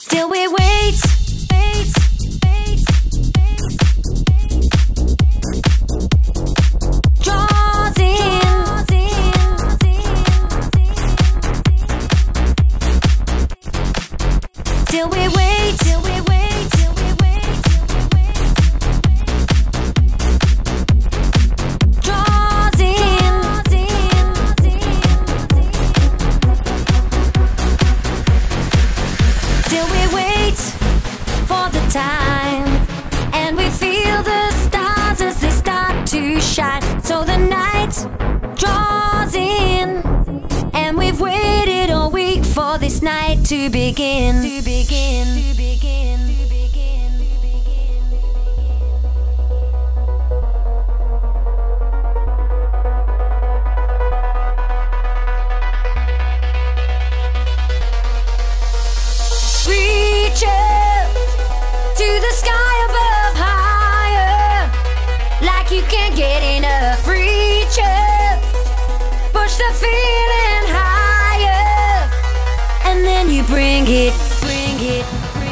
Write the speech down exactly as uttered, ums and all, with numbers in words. Still we wait, wait, wait, wait. Draws in, till we wait, till we wait, till we wait, till we wait. Draws in, till we wait for the time, and we feel the stars as they start to shine. So the night draws in, and we've waited all week for this night to begin. To begin. To begin. To begin. To begin. Reach up to the sky above, higher, like you can't get enough. Reach up, push the feeling higher, and then you bring it, bring it.